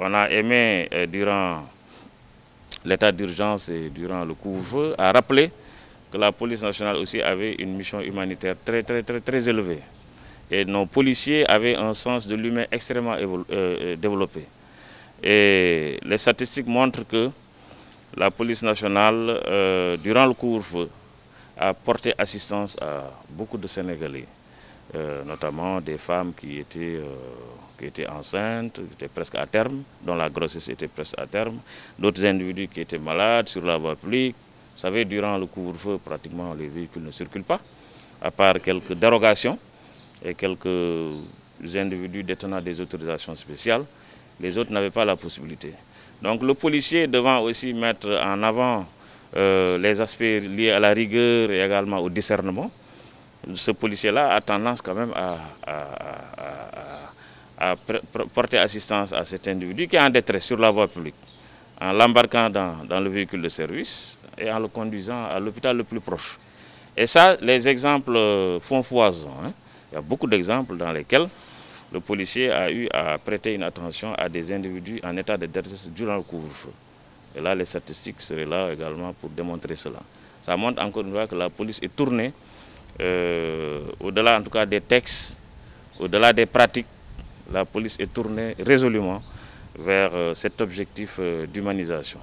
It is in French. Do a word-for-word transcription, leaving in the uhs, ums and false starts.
on a aimé, euh, durant l'état d'urgence et durant le couvre-feu, à rappeler que la police nationale aussi avait une mission humanitaire très, très, très, très élevée. Et nos policiers avaient un sens de l'humain extrêmement euh, développé. Et les statistiques montrent que la police nationale, euh, durant le couvre-feu, a porté assistance à beaucoup de Sénégalais, euh, notamment des femmes qui étaient, euh, qui étaient enceintes, qui étaient presque à terme, dont la grossesse était presque à terme, d'autres individus qui étaient malades sur la voie publique. Vous savez, durant le couvre-feu, pratiquement les véhicules ne circulent pas, à part quelques dérogations et quelques individus détenant des autorisations spéciales. Les autres n'avaient pas la possibilité. Donc le policier devant aussi mettre en avant euh, les aspects liés à la rigueur et également au discernement, ce policier-là a tendance quand même à, à, à, à, à porter assistance à cet individu qui est en détresse sur la voie publique, en l'embarquant dans, dans le véhicule de service et en le conduisant à l'hôpital le plus proche. Et ça, les exemples font foison, hein. Il y a beaucoup d'exemples dans lesquels le policier a eu à prêter une attention à des individus en état de détresse durant le couvre-feu. Et là, les statistiques seraient là également pour démontrer cela. Ça montre encore une fois que la police est tournée euh, au-delà en tout cas des textes, au-delà des pratiques. La police est tournée résolument vers euh, cet objectif euh, d'humanisation.